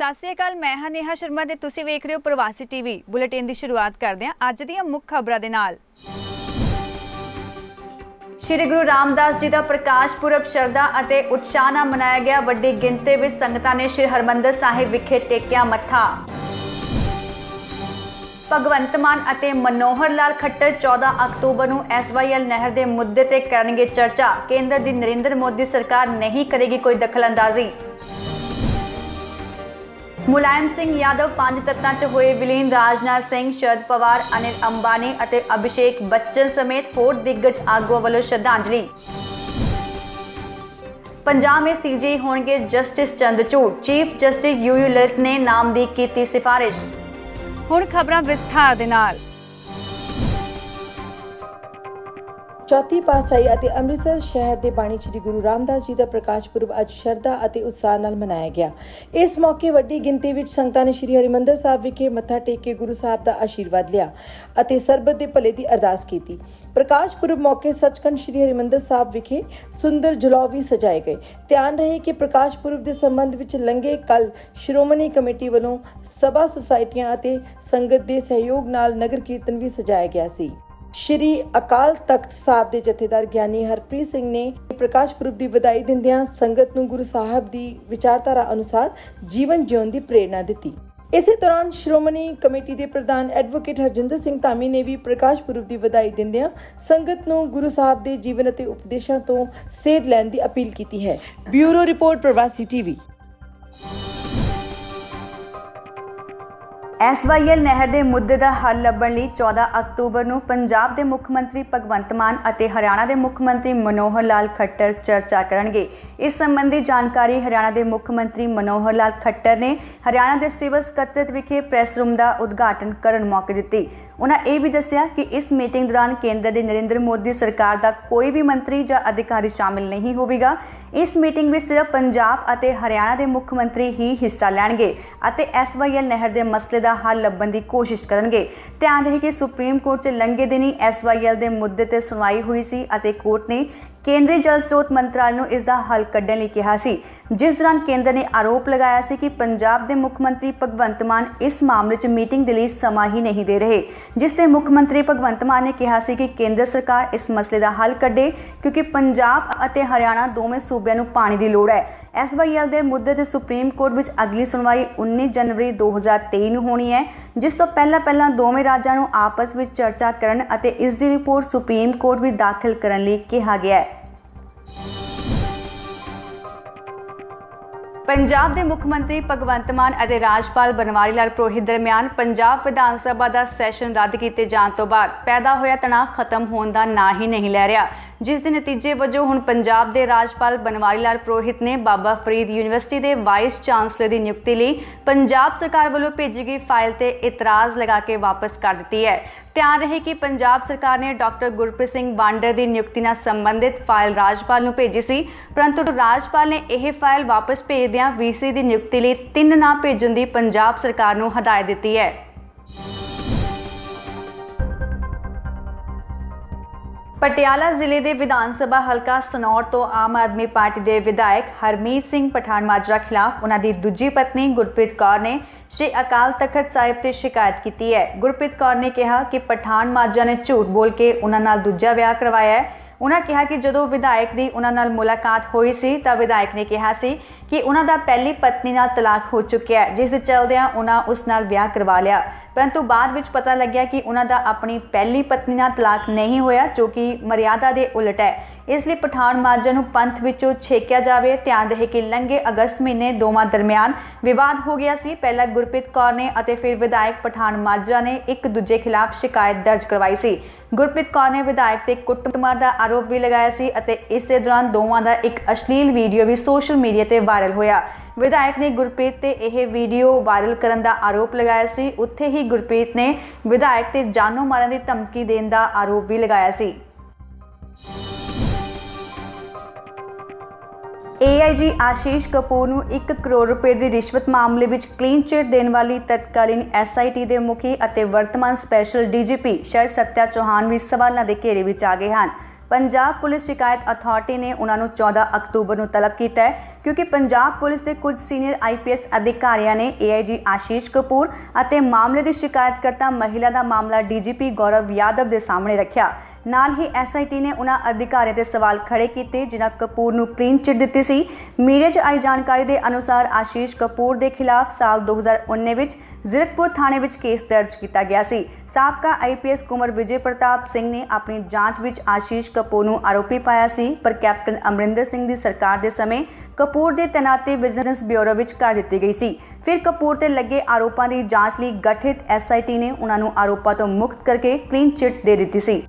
सत श्री अकाल, मैं हां नेहा शर्मा ते तुसीं वेख रहे हो प्रवासी टीवी। बुलेटिन की शुरुआत करते हैं अज दी मुख खबरां दे नाल। श्री गुरु रामदास जी का प्रकाश पुरब श्रद्धा अते उत्साह नाल मनाया गया। वड्डी गिणती विच संगतां ने श्री हरमंदर साहिब विखे टेकिया मत्था। भगवंत मान अते मनोहर लाल खट्टर 14 अक्तूबर को SYL नहर के मुद्दे ते करेंगे चर्चा। केंद्र की नरेंद्र मोदी सरकार नहीं करेगी कोई दखलअंदाजी। मुलायम सिंह यादव 5 तत्तां च होए विलीन। राजनाथ सिंह, शरद पवार, अनिल अंबानी अते अभिषेक बचन समेत होर दिग्गज आगुआं वल्लों श्रद्धांजलि। पंजाब में CJ होणगे justice Chandrachud. Chief justice UU Lalit ने नाम दी कीती सिफारिश। हुण खबरां विस्तार दे नाल। चौथी पातशाही अते अमृतसर शहर के बाणी श्री गुरु रामदास जी का प्रकाश पुरब अज श्रद्धा अते उत्साह नाल मनाया गया। इस मौके वड्डी गिणती विच संगतां ने श्री हरिमंदर साहब विखे मत्था टेक के गुरु साहब का आशीर्वाद लिया अते सरबत दे भले की अरदास की। प्रकाश पुरब मौके सचखंड श्री हरिमंदर साहब विखे सुंदर जुलाव भी सजाए गए। ध्यान रहे कि प्रकाश पुरब के संबंध विच लंघे कल श्रोमणी कमेटी वालों सभा सोसाइटियां अते संगत के सहयोग नाल नगर कीर्तन भी सजाया गया सी। श्री अकाल तख्त साहब के जथेदार ज्ञानी हरप्रीत सिंह ने प्रकाश पुरब की ਵਧਾਈ ਦਿੰਦਿਆਂ संगत ਨੂੰ गुरु साहब की विचारधारा अनुसार जीवन जीण की प्रेरणा दी। इस दौरान श्रोमणी कमेटी के प्रधान एडवोकेट हरजिंदर सिंह धामी ने भी प्रकाश पुरब की ਵਧਾਈ ਦਿੰਦਿਆਂ संगत ਨੂੰ गुरु साहब के जीवन ਅਤੇ उपदेशों ਤੋਂ ਸੇਧ ਲੈਣ की अपील की है। Bureau report Pravasi TV. SYL नहर के मुद्दे का हल लभण लई 14 अक्तूबर को पंजाब के मुख्यमंत्री भगवंत मान और हरियाणा के मुख्यमंत्री मनोहर लाल खट्टर चर्चा करेंगे। इस संबंधी जानकारी हरियाणा के मुख्यमंत्री मनोहर लाल खट्टर ने हरियाणा के सिविल सकत्तरत विखे प्रैस रूम का उद्घाटन करन मौके दित्ती। उन्होंने यह भी दस्या कि इस मीटिंग दौरान केंद्र की नरेंद्र मोदी सरकार का कोई भी मंत्री या अधिकारी शामिल नहीं होगा। इस मीटिंग में सिर्फ पंजाब और हरियाणा के मुख्यमंत्री ही हिस्सा लेंगे और SYL नहर के मसले का हल लभण की कोशिश करेंगे। ध्यान रहे कि सुप्रीम कोर्ट से लंघे दिन ही SYL के मुद्दे पर सुनवाई हुई सी और कोर्ट ने केंद्रीय जल स्रोत मंत्रालय नूं इस दा हल कढ़ण लई कहा सी, जिस दौरान केंद्र ने आरोप लगाया सी कि पंजाब के मुख्यमंत्री भगवंत मान इस मामले 'च मीटिंग दे लई समा ही नहीं दे रहे। जिस ते मुख्यमंत्री भगवंत मान ने कहा सी कि केंद्र सरकार इस मसले का हल कढ़े क्योंकि पंजाब अते हरियाणा दोवें सूबिआं नूं पाणी दी लोड़ है। SYL के मुद्दे ते सुप्रीम कोर्ट विच अगली सुनवाई 19 जनवरी 2023 नूं होणी है, जिस तों पहला दोवें राज्यां नूं आपस विच चर्चा करन अते इस दी रिपोर्ट सुप्रीम कोर्ट विच दाखल करन लई कहा गया है। पंजाब के मुख्यमंत्री भगवंत मान और राज्यपाल बनवारी लाल पुरोहित दरमियान पंजाब विधानसभा का सैशन रद्द किए जाने तो बाद पैदा होया तनाव खत्म होने का ना ही नहीं लै रहा, जिस के नतीजे वजों हुण पंजाब के राज्यपाल बनवारी लाल पुरोहित ने बाबा फरीद यूनीवर्सिटी के वाइस चांसलर की नियुक्ति लई पंजाब सरकार वालों भेजी गई फाइल से इतराज़ लगा के वापस कर दी है। ध्यान रहे कि पंजाब सरकार ने डॉक्टर गुरप्रीत सिंह बांडर की नियुक्ति नाल संबंधित फाइल राज्यपाल नूं भेजी सी, परंतु राजपाल ने यह फाइल वापस भेजदियां VC की नियुक्ति लई 3 नाम भेजण दी पंजाब सरकार नूं हदायत दी है। पटियाला जिले के विधान सभा हलका सनौर तो आम आदमी पार्टी के विधायक हरमीत सिंह पठान माजरा खिलाफ उन्होंने दूजी पत्नी गुरप्रीत कौर ने श्री अकाल तख्त साहिब से शिकायत की है। गुरप्रीत कौर ने कहा कि पठान माजरा ने झूठ बोल के उन्होंने नाल दूजा विआह करवाया है। उन्होंने कहा कि जो विधायक की उन्होंने नाल मुलाकात हुई सी तो विधायक ने कहा सी कि उन्होंने पहली पत्नी नाल तलाक हो चुकिया है, जिस चलदे उन्होंने उस नाल विआह करवा लिया, परंतु बाद विच पता लग्या कि उन्होंने अपनी पहली पत्नी नाल तलाक नहीं होया जो कि मर्यादा के उलट है, इसलिए पठान माजरा नूं पंथ विचों छेकिया जाए। ध्यान रहे कि लंघे अगस्त महीने दोवां दरमियान विवाद हो गया सी। पहला गुरप्रीत कौर ने और फिर विधायक पठान माजरा ने एक दूजे खिलाफ शिकायत दर्ज करवाई सी। गुरप्रीत कौर ने विधायक ते कुटमार का आरोप भी लगाया सी अते इसे दौरान दोवां का एक अश्लील वीडियो भी सोशल मीडिया ते वायरल होया। विधायक ने गुरप्रीत ते यह वीडियो वायरल करने का आरोप लगाया सी, उत्थे ही गुरप्रीत ने विधायक ते जानो मारन की धमकी देने का आरोप भी लगाया सी। AIG आशीष कपूर को 1 करोड़ रुपए की रिश्वत मामले में क्लीन चिट देने वाली तत्कालीन SIT के मुखी और वर्तमान स्पैशल DGP शरद सत्या चौहान भी सवालों के घेरे में आ गए हैं। पंजाब पुलिस शिकायत अथॉरिटी ने उन्होंने 14 अक्तूबर को तलब किया है क्योंकि पंजाब पुलिस के कुछ सीनियर आईपीएस अधिकारियों ने AIG आशीष कपूर और मामले की शिकायतकर्ता महिला का मामला DGP गौरव यादव के सामने रखा। नाल ही SIT ने उन्होंने अधिकारियों से सवाल खड़े किए जिन्हें कपूर को क्लीन चिट दी सी। मीडिया से आई जानकारी के अनुसार आशीष कपूर के खिलाफ साल 2019 में जीरकपुर थाने में केस दर्ज किया गया सी। साबका IPS कुमर विजय प्रताप सिंह ने अपनी जांच में आशीष कपूर को आरोपी पाया सी, पर कैप्टन अमरिंदर सिंह की सरकार के समय कपूर की तैनाती विजिलेंस ब्यूरो में कर दी गई सी। फिर कपूर पर लगे आरोपों की जांच लिए गठित SIT ने उन्होंने आरोपों तो मुक्त करके क्लीन चिट दे दी सी।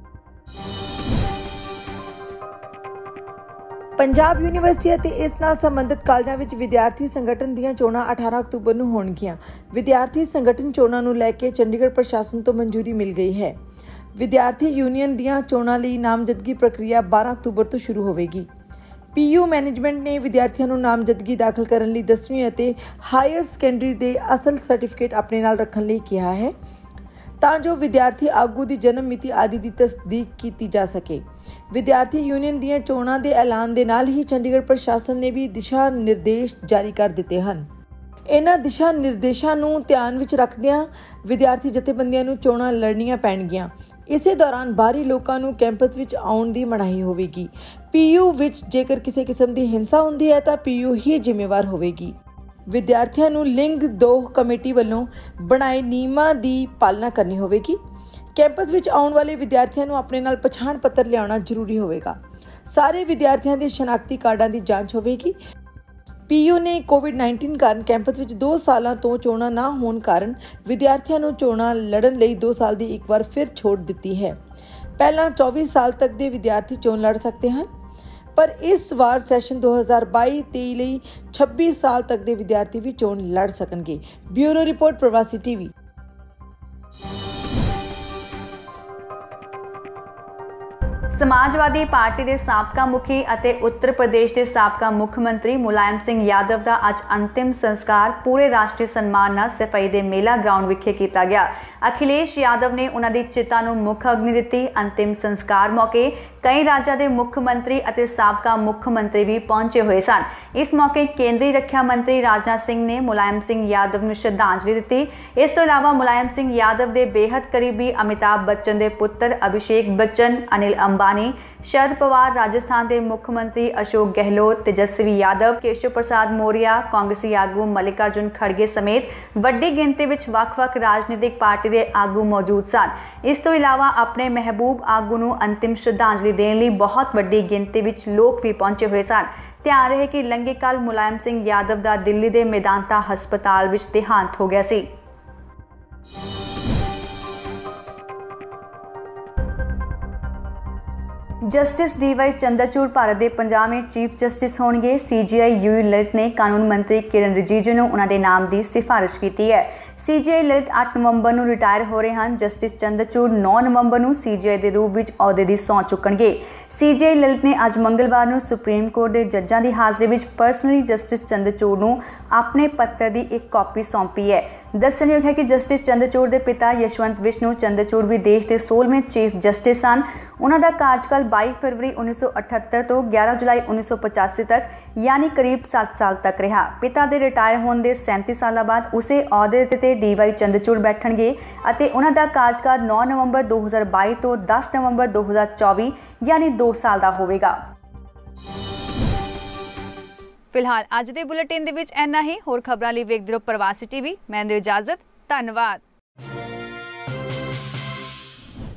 पंजाब यूनीवर्सिटी ਅਤੇ ਇਸ ਨਾਲ ਸੰਬੰਧਿਤ ਕਾਲਜਾਂ ਵਿੱਚ ਵਿਦਿਆਰਥੀ ਸੰਗਠਨ ਦੀਆਂ ਚੋਣਾਂ 18 ਅਕਤੂਬਰ ਨੂੰ ਹੋਣਗੀਆਂ। ਵਿਦਿਆਰਥੀ ਸੰਗਠਨ ਚੋਣਾਂ ਨੂੰ ਲੈ ਕੇ ਚੰਡੀਗੜ੍ਹ ਪ੍ਰਸ਼ਾਸਨ ਤੋਂ ਮਨਜ਼ੂਰੀ ਮਿਲ ਗਈ ਹੈ। ਵਿਦਿਆਰਥੀ ਯੂਨੀਅਨ ਦੀਆਂ ਚੋਣਾਂ ਲਈ ਨਾਮਜ਼ਦਗੀ ਪ੍ਰਕਿਰਿਆ 12 ਅਕਤੂਬਰ ਤੋਂ ਸ਼ੁਰੂ ਹੋਵੇਗੀ। PU ਮੈਨੇਜਮੈਂਟ ਨੇ ਵਿਦਿਆਰਥੀਆਂ ਨੂੰ ਨਾਮਜ਼ਦਗੀ ਦਾਖਲ ਕਰਨ ਲਈ 10ਵੀਂ ਅਤੇ ਹਾਇਰ ਸੈਕੰਡਰੀ ਦੇ ਅਸਲ ਸਰਟੀਫਿਕੇਟ ਆਪਣੇ ਨਾਲ ਰੱਖਣ ਲਈ ਕਿਹਾ ਹੈ ਤਾਂ ਜੋ ਵਿਦਿਆਰਥੀ ਆਗੂ ਦੀ ਜਨਮ ਮਿਤੀ ਆਦਿ ਦੀ ਤਸਦੀਕ ਕੀਤੀ ਜਾ ਸਕੇ। ਵਿਦਿਆਰਥੀ ਯੂਨੀਅਨ ਦੀਆਂ ਚੋਣਾਂ ਦੇ ਐਲਾਨ ਦੇ ਨਾਲ ਹੀ ਚੰਡੀਗੜ੍ਹ ਪ੍ਰਸ਼ਾਸਨ ਨੇ ਵੀ ਦਿਸ਼ਾ ਨਿਰਦੇਸ਼ ਜਾਰੀ ਕਰ ਦਿੱਤੇ ਹਨ। ਇਹਨਾਂ ਦਿਸ਼ਾ ਨਿਰਦੇਸ਼ਾਂ ਨੂੰ ਧਿਆਨ ਵਿੱਚ ਰੱਖਦਿਆਂ ਵਿਦਿਆਰਥੀ ਜਥੇਬੰਦੀਆਂ ਨੂੰ ਚੋਣਾਂ ਲੜਨੀਆਂ ਪੈਣਗੀਆਂ। ਇਸੇ ਦੌਰਾਨ ਬਾਹਰੀ ਲੋਕਾਂ ਨੂੰ ਕੈਂਪਸ ਵਿੱਚ ਆਉਣ ਦੀ ਮਨਾਹੀ ਹੋਵੇਗੀ। PU ਵਿੱਚ ਜੇਕਰ ਕਿਸੇ ਕਿਸਮ ਦੀ ਹਿੰਸਾ ਹੁੰਦੀ ਹੈ ਤਾਂ PU ਹੀ ਜ਼ਿੰਮੇਵਾਰ ਹੋਵੇਗੀ। ਵਿਦਿਆਰਥੀਆਂ ਨੂੰ ਲਿੰਗ ਦੋਹ ਕਮੇਟੀ ਵੱਲੋਂ ਬਣਾਏ ਨਿਯਮਾਂ ਦੀ ਪਾਲਣਾ ਕਰਨੀ ਹੋਵੇਗੀ। ਕੈਂਪਸ ਵਿੱਚ ਆਉਣ ਵਾਲੇ ਵਿਦਿਆਰਥੀਆਂ ਨੂੰ ਆਪਣੇ ਨਾਲ ਪਛਾਣ ਪੱਤਰ ਲਿਆਉਣਾ ਜ਼ਰੂਰੀ ਹੋਵੇਗਾ। ਸਾਰੇ ਵਿਦਿਆਰਥੀਆਂ ਦੇ ਸ਼ਨਾਖਤੀ ਕਾਰਡਾਂ ਦੀ ਜਾਂਚ ਹੋਵੇਗੀ। PU ਨੇ COVID-19 ਕਾਰਨ ਕੈਂਪਸ ਵਿੱਚ 2 ਸਾਲਾਂ ਤੋਂ ਚੋਣਾਂ ਨਾ ਹੋਣ ਕਾਰਨ ਵਿਦਿਆਰਥੀਆਂ ਨੂੰ ਚੋਣਾਂ ਲੜਨ ਲਈ 2 ਸਾਲ ਦੀ ਇੱਕ ਵਾਰ ਫਿਰ ਛੋਟ ਦਿੱਤੀ ਹੈ। ਪਹਿਲਾਂ 24 ਸਾਲ ਤੱਕ ਦੇ ਵਿਦਿਆਰਥੀ ਚੋਣ ਲੜ ਸਕਦੇ ਹਨ, पर इस बार सैशन 2022-23 ਲਈ 26 ਸਾਲ ਤੱਕ ਦੇ ਵਿਦਿਆਰਥੀ ਵੀ ਚੋਣ ਲੜ ਸਕਣਗੇ। Bureau report Pravasi TV। Samajwadi party के साबका मुखी अते उत्तर प्रदेश के साबका मुख्यमंत्री मुलायम सिंह यादव का आज अंतिम संस्कार पूरे राष्ट्रीय सम्मान नाल सफाई के मेला ग्राउंड विखे किया गया। अखिलेश यादव ने उन्होंने चिता नूं मुख अग्नि दिती। अंतिम संस्कार मौके कई राज्यों के मुख्यमंत्री अते साबका मुख्यमंत्री भी पहुंचे हुए सन। इस मौके केंद्रीय रक्षा मंत्री राजनाथ सिंह ने मुलायम सिंह यादव नूं श्रद्धांजलि दिती। इस तों इलावा मुलायम सिंह यादव के बेहद करीबी अमिताभ बच्चन के पुत्र अभिषेक बच्चन, अनिल अंबानी, शरद पवार, राजस्थान के मुख्यमंत्री अशोक गहलोत, तेजस्वी यादव, केशव प्रसाद मोरिया, कांग्रेसी आगू मल्लिकार्जुन खड़गे समेत वड्डी गिनती में वख-वख राजनीतिक पार्टी के आगू मौजूद सन। इस तों इलावा अपने महबूब आगू नूं अंतिम श्रद्धांजलि देने लिए बहुत वड्डी गिनती में लोग भी पहुंचे हुए सन। ध्यान रहे कि लंघे कल मुलायम सिंह यादव का दिल्ली के मेदांता हस्पताल में देहांत हो गया सी। जस्टिस DY चंद्रचूड़ भारत के 50वें चीफ जस्टिस होंगे। CGI UU ललित ने कानून मंत्री किरण रिजिजू को उन्होंने नाम की सिफारिश की है। CGI ललित 8 नवंबर को रिटायर हो रहे हैं। जस्टिस चंद्रचूड़ 9 नवंबर को CGI के रूप में अहुदे की सौं चुकणगे। CGI ललित ने अज मंगलवार को सुप्रीम कोर्ट के जजों की हाज़री में परसनली जस्टिस चंद्रचूड़ को अपने पत्र की एक कॉपी सौंपी है। दसणयोग है कि जस्टिस चंद्रचूड़ के पिता यशवंत विष्णु चंद्रचूड़ भी देश के 16वें चीफ जस्टिस सन। उन्होंने कार्यकाल 22 फरवरी 1978 तो 11 जुलाई 1985 तक यानी करीब 7 साल तक रहा। पिता के रिटायर होने के 37 साल बाद उसे अहुदे ते DY चंद्रचूड़ बैठणगे अते उन्हां दा कार्यकाल 9 नवंबर 2022 तो 10 नवंबर 2024 यानी 2 साल का होवेगा। फिलहाल अज दे बुलेटिन दे विच इन्ना ही। होर खबरां लई वेखदे रहो प्रवासी TV। मैं इजाजत, धन्नवाद।